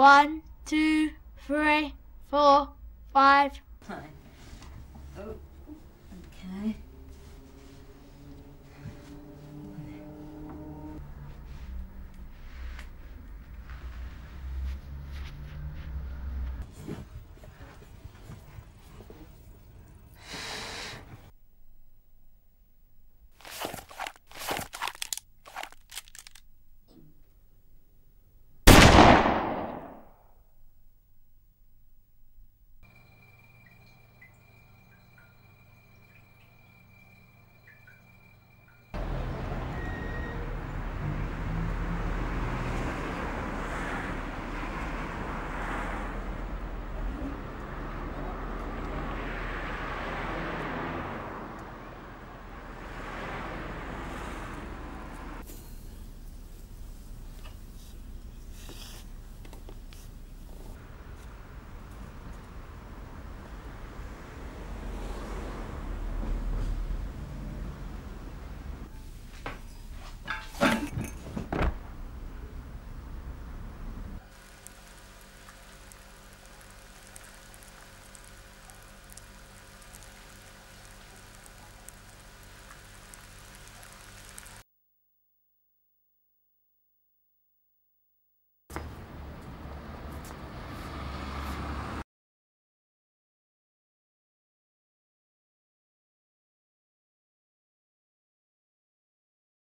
1, 2, 3, 4, 5.